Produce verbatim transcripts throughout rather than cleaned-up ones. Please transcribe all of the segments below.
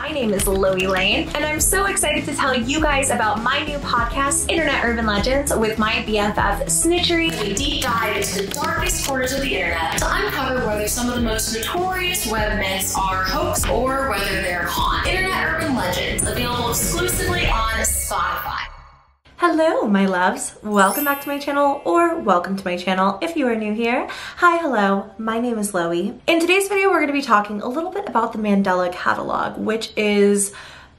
My name is Loey Lane, and I'm so excited to tell you guys about my new podcast, Internet Urban Legends, with my B F F, Snitchery. We deep dive into the darkest corners of the internet to uncover whether some of the most notorious web myths are hoax or whether they're con. Internet Urban Legends, available exclusively on Spotify. Hello, my loves. Welcome back to my channel, or welcome to my channel if you are new here. Hi, hello. My name is Loey. In today's video, we're going to be talking a little bit about the Mandela Catalogue, which is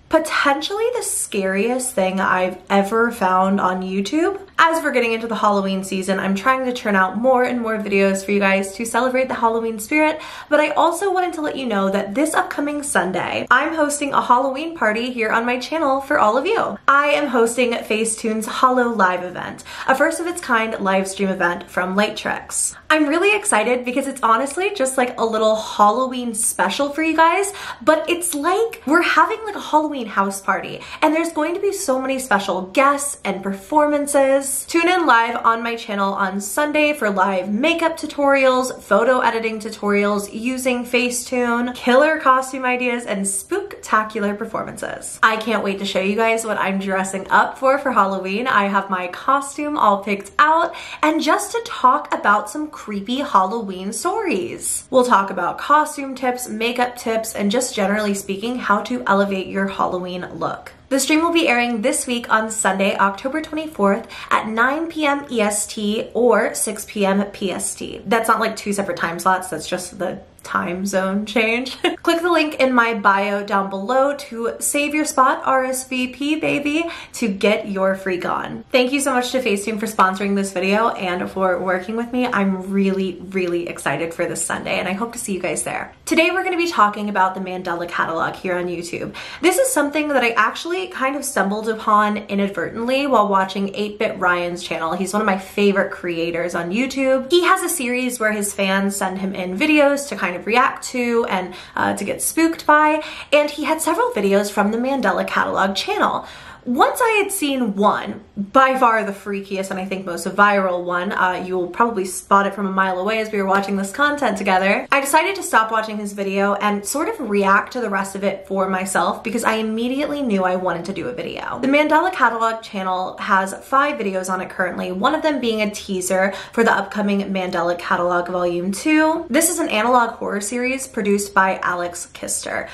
potentially the scariest thing I've ever found on YouTube. As we're getting into the Halloween season, I'm trying to turn out more and more videos for you guys to celebrate the Halloween spirit, but I also wanted to let you know that this upcoming Sunday, I'm hosting a Halloween party here on my channel for all of you. I am hosting Facetune's HallowLive event, a first of its kind live stream event from Lightricks. I'm really excited because it's honestly just like a little Halloween special for you guys, but it's like we're having like a Halloween house party, and there's going to be so many special guests and performances. Tune in live on my channel on Sunday for live makeup tutorials, photo editing tutorials using Facetune, killer costume ideas, and spooktacular performances. I can't wait to show you guys what I'm dressing up for for Halloween. I have my costume all picked out, and just to talk about some creepy Halloween stories. We'll talk about costume tips, makeup tips, and just generally speaking, how to elevate your Halloween Halloween look. The stream will be airing this week on Sunday, October twenty-fourth at nine p m E S T or six p m P S T. That's not like two separate time slots, that's just the time zone change. Click the link in my bio down below to save your spot, R S V P baby, to get your freak on. Thank you so much to Facetune for sponsoring this video and for working with me. I'm really, really excited for this Sunday, and I hope to see you guys there. Today we're going to be talking about the Mandela Catalogue here on YouTube. This is something that I actually kind of stumbled upon inadvertently while watching eight bit Ryan's channel. He's one of my favorite creators on YouTube. He has a series where his fans send him in videos to kind of react to and uh, to get spooked by, and he had several videos from the Mandela Catalogue channel. Once I had seen one, by far the freakiest and I think most viral one, uh, you'll probably spot it from a mile away as we were watching this content together, I decided to stop watching his video and sort of react to the rest of it for myself because I immediately knew I wanted to do a video. The Mandela Catalogue channel has five videos on it currently, one of them being a teaser for the upcoming Mandela Catalogue Volume two. This is an analog horror series produced by Alex Kister.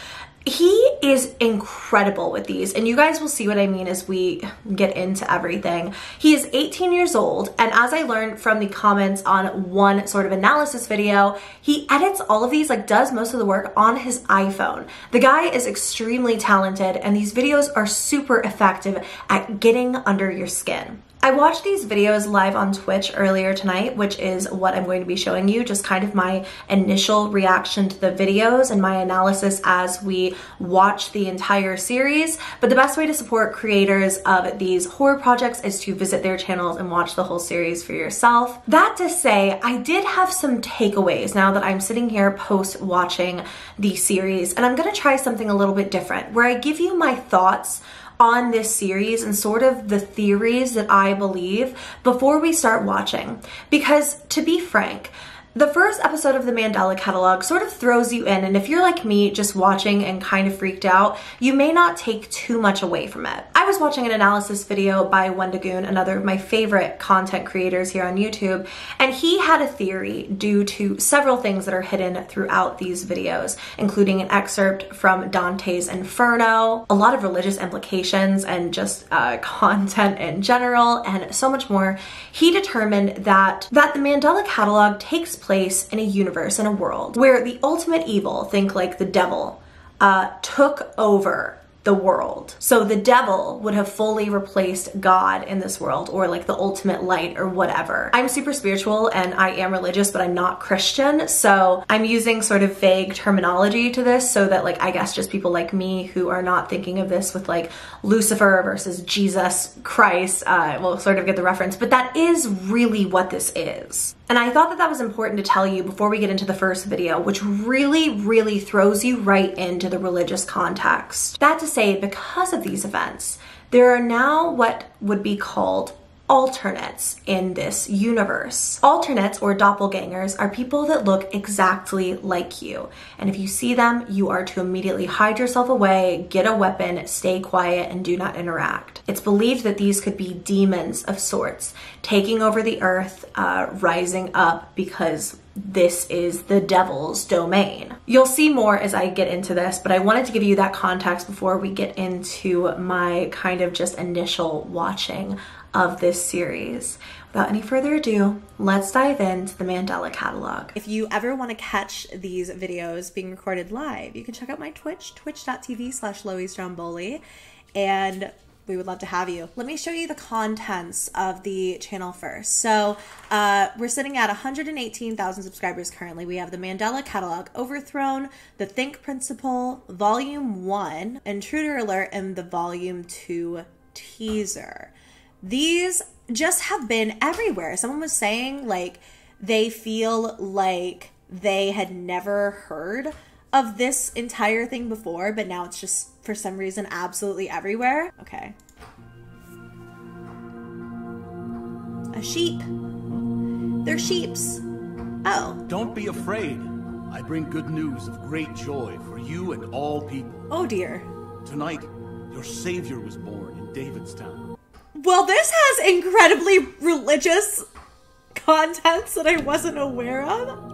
He is incredible with these, and you guys will see what I mean as we get into everything. He is eighteen years old, and as I learned from the comments on one sort of analysis video, he edits all of these, like does most of the work on his iPhone. The guy is extremely talented, and these videos are super effective at getting under your skin. I watched these videos live on Twitch earlier tonight, which is what I'm going to be showing you, just kind of my initial reaction to the videos and my analysis as we watch the entire series. But the best way to support creators of these horror projects is to visit their channels and watch the whole series for yourself. That to say, I did have some takeaways now that I'm sitting here post-watching the series, and I'm going to try something a little bit different, where I give you my thoughts on this series and sort of the theories that I believe before we start watching. Because to be frank, the first episode of the Mandela Catalogue sort of throws you in, and if you're like me, just watching and kind of freaked out, you may not take too much away from it. I was watching an analysis video by Wendigoon, another of my favorite content creators here on YouTube, and he had a theory due to several things that are hidden throughout these videos, including an excerpt from Dante's Inferno, a lot of religious implications and just uh, content in general, and so much more. He determined that, that the Mandela Catalogue takes place place in a universe, in a world, where the ultimate evil, think like the devil, uh, took over the world. So the devil would have fully replaced God in this world, or like the ultimate light or whatever. I'm super spiritual and I am religious, but I'm not Christian, so I'm using sort of vague terminology to this so that, like, I guess just people like me who are not thinking of this with like Lucifer versus Jesus Christ uh, will sort of get the reference, but that is really what this is. And I thought that that was important to tell you before we get into the first video, which really, really throws you right into the religious context. That to say, because of these events, there are now what would be called alternates in this universe. Alternates or doppelgangers are people that look exactly like you, and if you see them, you are to immediately hide yourself away, get a weapon, stay quiet, and do not interact. It's believed that these could be demons of sorts, taking over the earth, uh, rising up, because this is the devil's domain. You'll see more as I get into this, but I wanted to give you that context before we get into my kind of just initial watching of this series. Without any further ado, let's dive into the Mandela Catalogue. If you ever want to catch these videos being recorded live, you can check out my Twitch, twitch dot t v slash Loey Stromboli, and we would love to have you. Let me show you the contents of the channel first. So uh, we're sitting at one hundred eighteen thousand subscribers currently. We have the Mandela Catalogue Overthrown, the Think Principle, Volume one, Intruder Alert, and the Volume two teaser. These just have been everywhere. Someone was saying like they feel like they had never heard of this entire thing before, but now it's just for some reason absolutely everywhere. Okay. A sheep. They're sheeps. Oh. Don't be afraid. I bring good news of great joy for you and all people. Oh dear. Tonight, your savior was born in Davidstown. Well, this has incredibly religious contents that I wasn't aware of.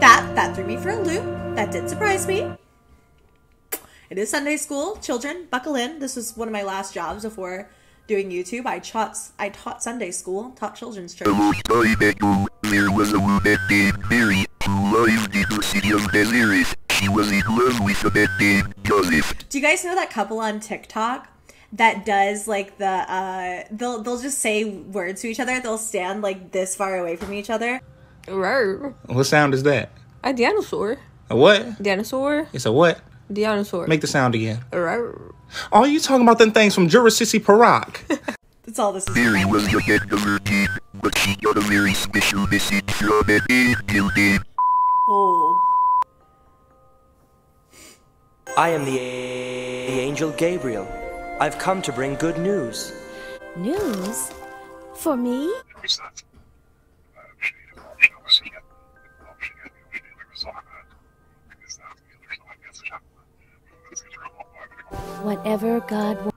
that that threw me for a loop. That did surprise me. It is Sunday school. Children, buckle in. This was one of my last jobs before doing YouTube. I taught, I taught Sunday school, taught children's church. There was a woman named Mary who lived in the city of Nazaret. She was in love with a man named Joseph. Do you guys know that couple on TikTok that does like the uh they'll they'll just say words to each other, they'll stand like this far away from each other? Right. What sound is that? A dinosaur. A what? Dinosaur. It's a what? Dinosaur. Make the sound again. Right. Are you talking about them things from Jurassic Park? That's all this is. Mary was your dead number ten, but she got a very special message from an angel named. Oh. I am the, a the angel Gabriel. I've come to bring good news. News? For me? Whatever God wants.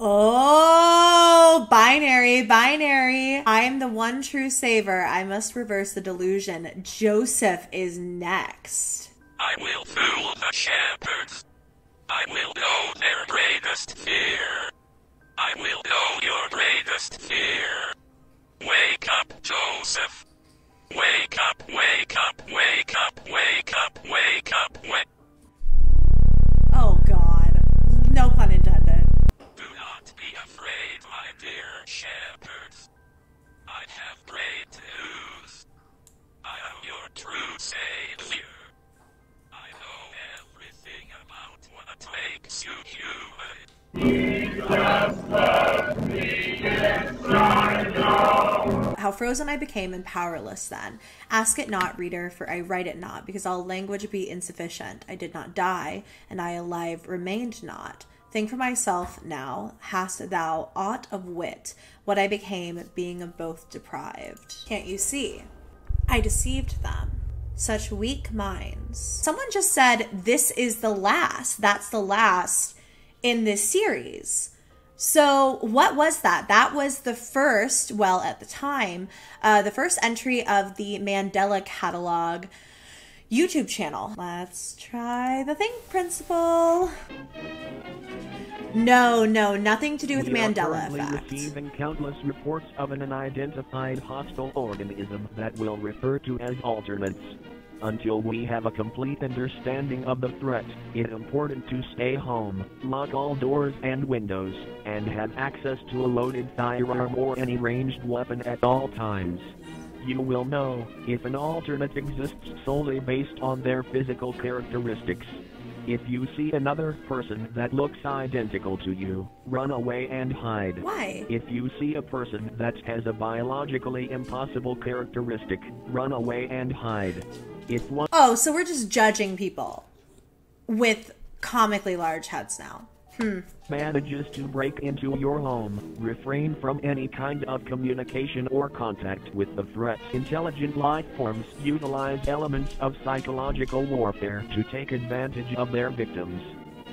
Oh, binary, binary. I am the one true savior. I must reverse the delusion. Joseph is next. I will fool the shepherds. I will know their greatest fear. I will know your greatest fear. Wake up, Joseph. Wake up, wake up, wake up, wake up, wake up, wake up. Oh, God. No pun intended. Do not be afraid, my dear shepherds. I have great news. I am your true savior. Makes you human. How frozen I became and powerless then. Ask it not, reader, for I write it not, because all language be insufficient. I did not die, and I alive remained not. Think for myself now, hast thou aught of wit, what I became, being of both deprived. Can't you see? I deceived them. Such weak minds. Someone just said, this is the last. That's the last in this series. So what was that? That was the first, well, at the time, uh, the first entry of the Mandela Catalogue YouTube channel. Let's try the Think Principle. No, no, nothing to do with we Mandela effect. We are currently receiving countless reports of an unidentified hostile organism that we'll refer to as alternates. Until we have a complete understanding of the threat, it's important to stay home, lock all doors and windows, and have access to a loaded firearm or any ranged weapon at all times. You will know if an alternate exists solely based on their physical characteristics. If you see another person that looks identical to you, run away and hide. Why? If you see a person that has a biologically impossible characteristic, run away and hide. If one- Oh, so we're just judging people with comically large heads now. Hmm. Manages to break into your home. Refrain from any kind of communication or contact with the threat. Intelligent life forms utilize elements of psychological warfare to take advantage of their victims.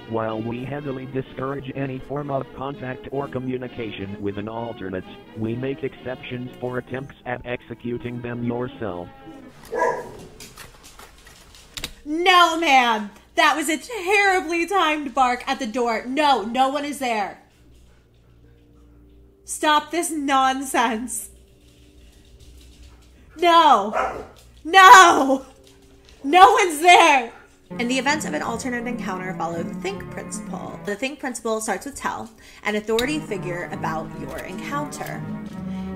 While we heavily discourage any form of contact or communication with an alternate, we make exceptions for attempts at executing them yourself. No, man! That was a terribly timed bark at the door. No, no one is there. Stop this nonsense. No. No. No one's there. In the event of an alternate encounter, follow the think principle. The think principle starts with tell an authority figure about your encounter.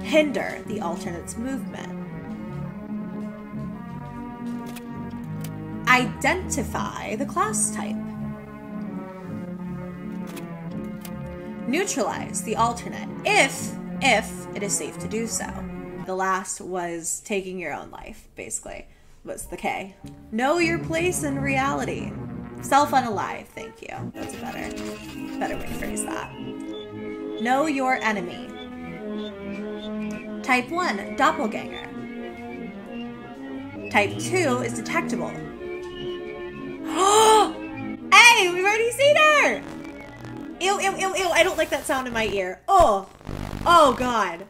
Hinder the alternate's movement. Identify the class type. Neutralize the alternate, if, if it is safe to do so. The last was taking your own life, basically, was the K. Know your place in reality. Self-unalive, thank you. That's a better, better way to phrase that. Know your enemy. Type one, doppelganger. Type two is detectable. Hey, we've already seen her! Ew, ew, ew, ew, I don't like that sound in my ear. Oh, oh God.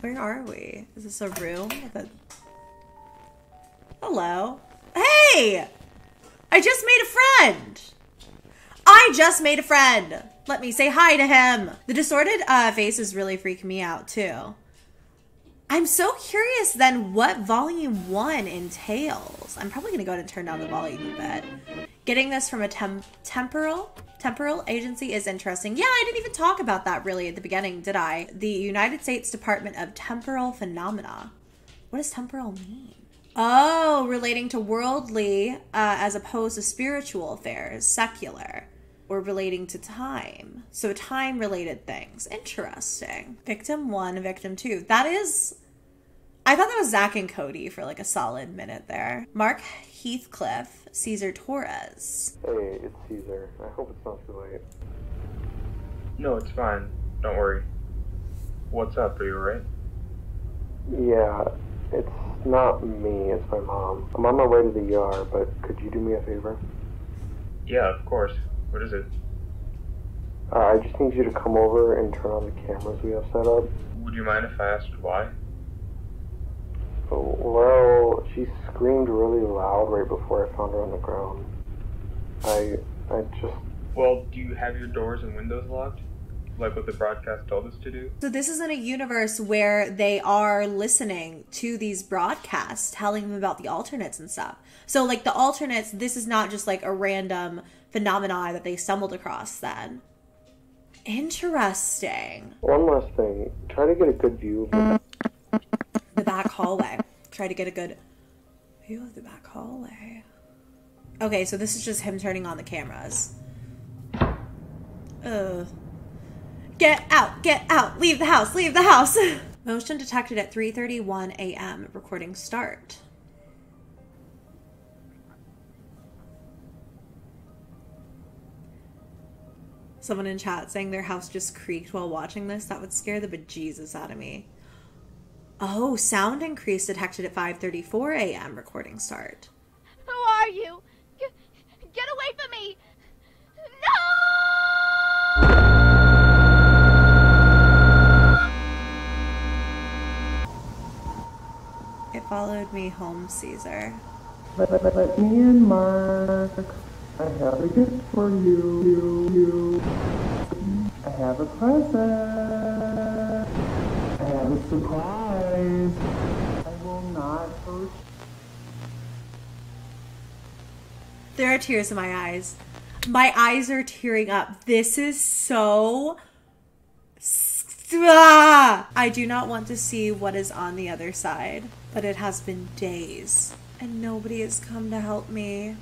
Where are we? Is this a room with a... Hello. Hey! I just made a friend! I just made a friend. Let me say hi to him. The distorted uh, face is really freaking me out too. I'm so curious then what volume one entails. I'm probably gonna go ahead and turn down the volume a bit. Getting this from a tem temporal, temporal agency is interesting. Yeah, I didn't even talk about that really at the beginning, did I? The United States Department of Temporal Phenomena. What does temporal mean? Oh, relating to worldly uh, as opposed to spiritual affairs, secular. Or relating to time. So time-related things. Interesting. Victim one, victim two. That is... I thought that was Zach and Cody for like a solid minute there. Mark Heathcliff, Caesar Torres. Hey, it's Caesar. I hope it's not too late. No, it's fine. Don't worry. What's up? Are you alright? Yeah, it's not me. It's my mom. I'm on my way to the E R, but could you do me a favor? Yeah, of course. What is it? Uh, I just need you to come over and turn on the cameras we have set up. Would you mind if I asked why? Oh, well, she screamed really loud right before I found her on the ground. I, I just... Well, do you have your doors and windows locked? Like what the broadcast told us to do? So this is in a universe where they are listening to these broadcasts, telling them about the alternates and stuff. So like the alternates, this is not just like a random... phenomena that they stumbled across then. Interesting. One last thing. Try to get a good view of the back, the back hallway. Try to get a good view of the back hallway. Okay, so this is just him turning on the cameras. Ugh. Get out, get out, leave the house, leave the house. Motion detected at three thirty-one A M Recording start. Someone in chat saying their house just creaked while watching this. That would scare the bejesus out of me. Oh, sound increase detected at five thirty-four A M Recording start. Who are you? G get away from me! No! It followed me home, Caesar. Let, let, let me in, Mark. I have a gift for you, you, you. I have a present. I have a surprise. I will not hurt. There are tears in my eyes. My eyes are tearing up. This is so... I do not want to see what is on the other side, but it has been days and nobody has come to help me.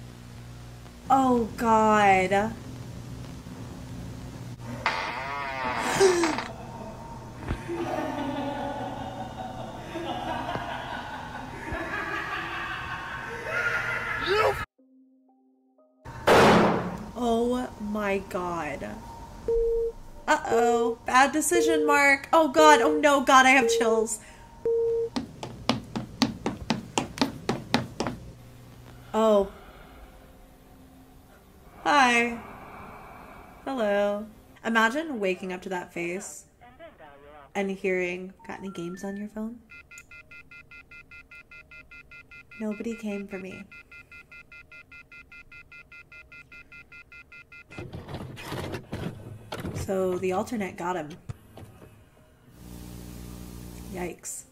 Oh, God. God. Uh-oh. Bad decision, Mark. Oh, God. Oh, no. God, I have chills. Oh. Hi. Hello. Imagine waking up to that face and hearing, got any games on your phone? Nobody came for me. So the alternate got him. Yikes.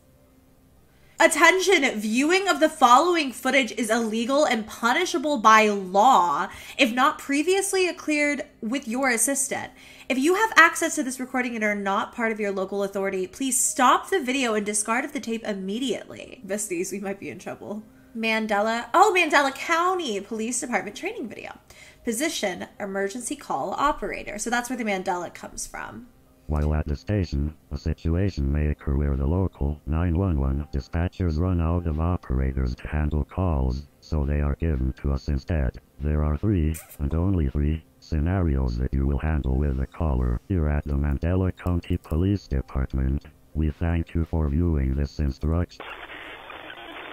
Attention! Viewing of the following footage is illegal and punishable by law if not previously cleared with your assistant. If you have access to this recording and are not part of your local authority, please stop the video and discard of the tape immediately. Besties, we might be in trouble. Mandela, oh, Mandela County Police Department training video. Position, emergency call operator. So that's where the Mandela comes from. While at the station, a situation may occur where the local nine one one dispatchers run out of operators to handle calls, so they are given to us instead. There are three, and only three, scenarios that you will handle with a caller here at the Mandela County Police Department. We thank you for viewing this instruction.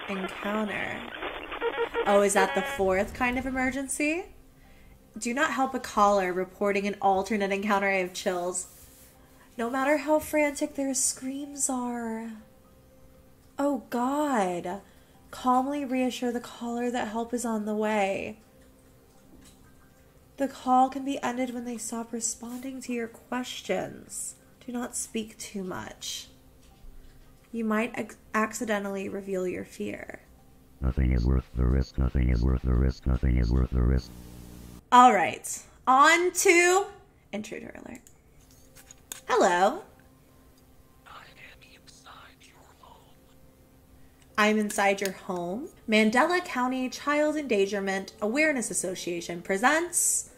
Encounter. Oh, is that the fourth kind of emergency? Do not help a caller reporting an alternate encounter. I have chills. No matter how frantic their screams are. Oh God. Calmly reassure the caller that help is on the way. The call can be ended when they stop responding to your questions. Do not speak too much. You might accidentally reveal your fear. Nothing is worth the risk. Nothing is worth the risk. Nothing is worth the risk. All right. On to intruder alert. Hello. I am inside your home. I'm inside your home. Mandela County Child Endangerment Awareness Association presents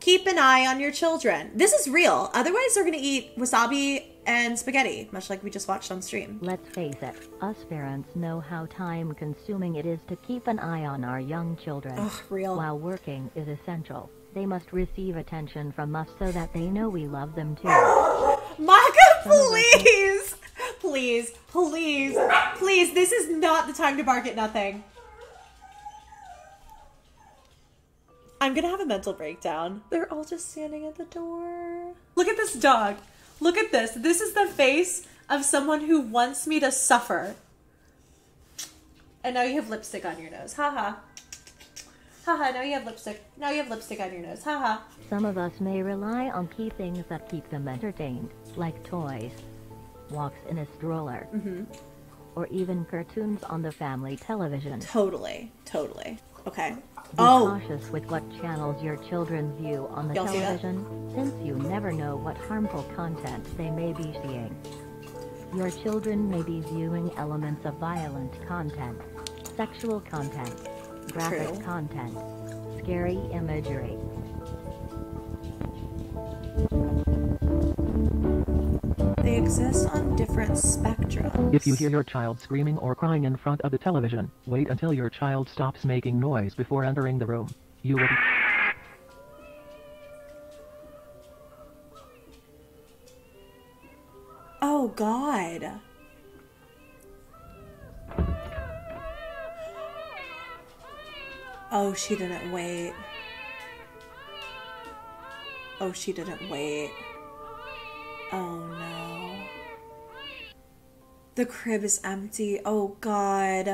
Keep an Eye on Your Children. This is real. Otherwise, they're going to eat wasabi and spaghetti, much like we just watched on stream. Let's face it, us parents know how time-consuming it is to keep an eye on our young children. Ugh, real. While working is essential, they must receive attention from us so that they know we love them too. Micah, please! Please, please, please, this is not the time to bark at nothing. I'm gonna have a mental breakdown. They're all just standing at the door. Look at this dog. Look at this. This is the face of someone who wants me to suffer. And now you have lipstick on your nose. Haha. Haha, now you have lipstick. Now you have lipstick on your nose. Haha. Some of us may rely on key things that keep them entertained, like toys, walks in a stroller, mm-hmm. or even cartoons on the family television. Totally. Totally. Okay. Be oh. cautious with what channels your children view on the television, since you never know what harmful content they may be seeing. Your children may be viewing elements of violent content, sexual content, graphic True. content, scary imagery. They exist on different spectrums. If you hear your child screaming or crying in front of the television, wait until your child stops making noise before entering the room. You will... Oh, God. Oh, she didn't wait. Oh, she didn't wait. Oh, no. The crib is empty. Oh, God.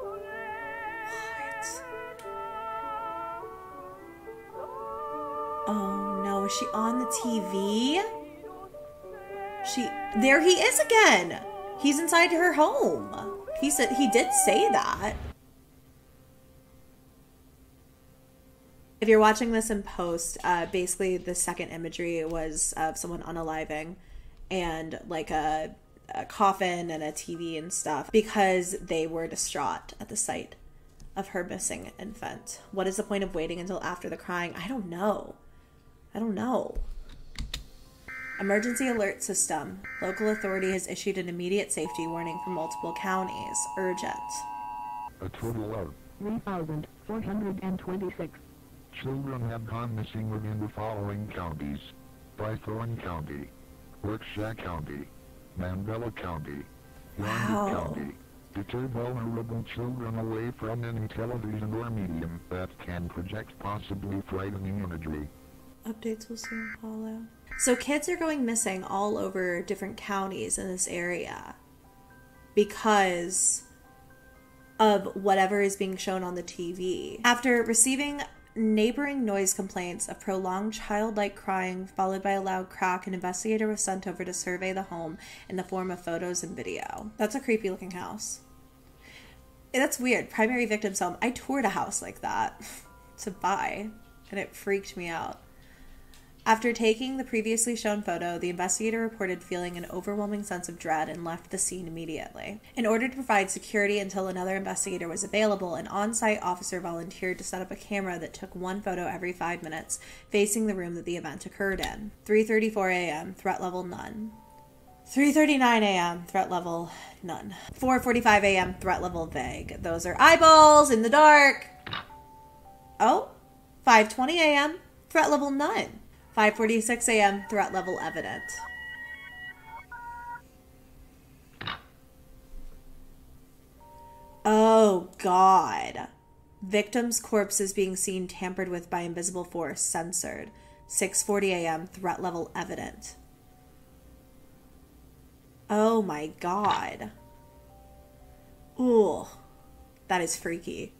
What? Oh, no. Is she on the T V? She... There he is again. He's inside her home. He said... He did say that. If you're watching this in post, uh, basically the second imagery was of someone unaliving and like a, a coffin and a T V and stuff because they were distraught at the sight of her missing infant. What is the point of waiting until after the crying? I don't know. I don't know. Emergency alert system. Local authority has issued an immediate safety warning for multiple counties. Urgent. A total of three thousand four hundred twenty-six children have gone missing within the following counties: Python County, Workshaw County, Mandela County, Mandela County. To turn vulnerable children away from any television or medium that can project possibly frightening imagery. Updates will soon follow. So kids are going missing all over different counties in this area because of whatever is being shown on the T V. After receiving neighboring noise complaints of prolonged childlike crying followed by a loud crack, an investigator was sent over to survey the home in the form of photos and video. That's a creepy looking house. That's weird. Primary victim's home. I toured a house like that to buy, and it freaked me out. After taking the previously shown photo, the investigator reported feeling an overwhelming sense of dread and left the scene immediately. In order to provide security until another investigator was available, an on-site officer volunteered to set up a camera that took one photo every five minutes, facing the room that the event occurred in. three thirty-four a m, threat level none. three thirty-nine a m, threat level none. four forty-five a m, threat level vague. Those are eyeballs in the dark! Oh, five twenty a m, threat level none. five forty-six a m, threat level evident. Oh, God. Victim's corpse is being seen tampered with by invisible force, censored. six forty a m, threat level evident. Oh, my God. Ooh, that is freaky.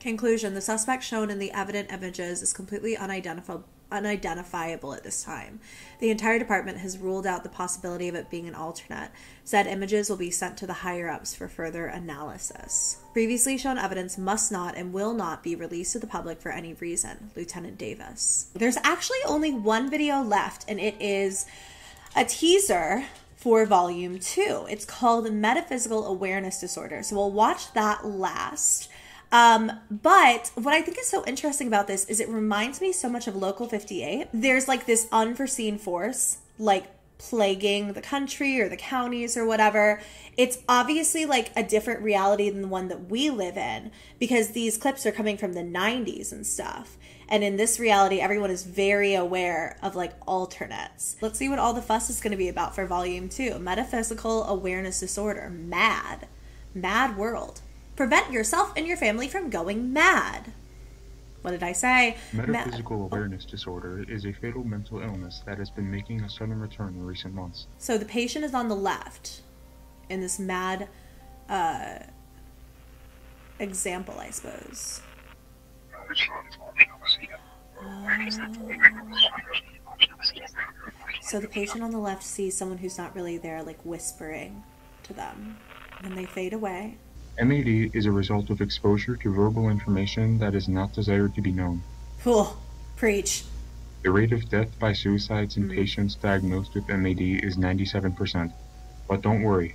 Conclusion, the suspect shown in the evident images is completely unidentif- unidentifiable at this time. The entire department has ruled out the possibility of it being an alternate. Said images will be sent to the higher-ups for further analysis. Previously shown evidence must not and will not be released to the public for any reason. Lieutenant Davis. There's actually only one video left, and it is a teaser for volume two. It's called Metaphysical Awareness Disorder, so we'll watch that last. Um, but what I think is so interesting about this is it reminds me so much of Local fifty-eight. There's like this unforeseen force, like plaguing the country or the counties or whatever. It's obviously like a different reality than the one that we live in because these clips are coming from the nineties and stuff. And in this reality, everyone is very aware of like alternates. Let's see what all the fuss is going to be about for volume two. Metaphysical Awareness Disorder. Mad. Mad world. Prevent yourself and your family from going mad. What did I say? Metaphysical Ma awareness oh. disorder is a fatal mental illness that has been making a sudden return in recent months. So the patient is on the left in this mad uh, example, I suppose. Uh, so the patient on the left sees someone who's not really there, like whispering to them, and they fade away. M A D is a result of exposure to verbal information that is not desired to be known. Cool. Preach. The rate of death by suicides in mm-hmm. patients diagnosed with M A D is ninety-seven percent. But don't worry.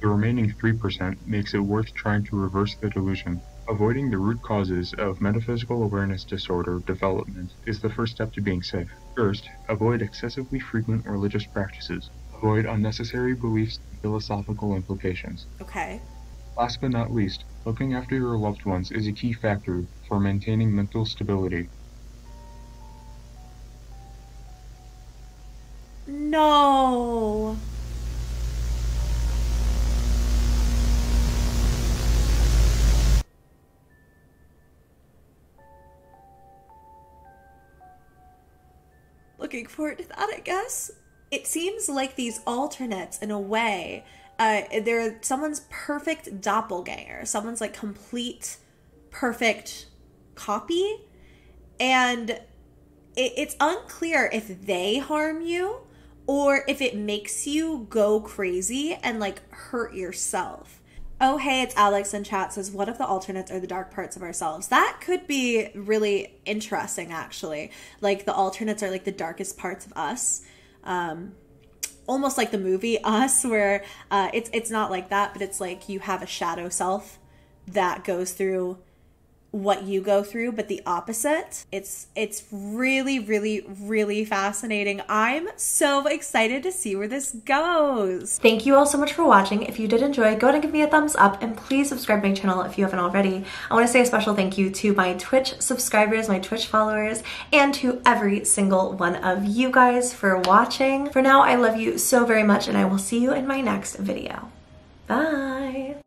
The remaining three percent makes it worth trying to reverse the delusion. Avoiding the root causes of metaphysical awareness disorder development is the first step to being safe. First, avoid excessively frequent religious practices. Avoid unnecessary beliefs and philosophical implications. Okay. Last but not least, looking after your loved ones is a key factor for maintaining mental stability. No. Looking forward to that, I guess. It seems like these alternates, in a way, Uh, they're someone's perfect doppelganger, someone's like complete perfect copy, and it, it's unclear if they harm you or if it makes you go crazy and like hurt yourself. Oh hey, it's Alex in chat says, what if the alternates are the dark parts of ourselves? That could be really interesting actually. Like the alternates are like the darkest parts of us. Um, almost like the movie Us, where uh, it's, it's not like that, but it's like you have a shadow self that goes through what you go through, but the opposite. It's it's really, really, really fascinating. I'm so excited to see where this goes. Thank you all so much for watching. If you did enjoy, go ahead and give me a thumbs up and please subscribe to my channel if you haven't already. I want to say a special thank you to my Twitch subscribers, my Twitch followers, and to every single one of you guys for watching. For now, I love you so very much and I will see you in my next video. Bye!